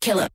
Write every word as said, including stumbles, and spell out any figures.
Killer.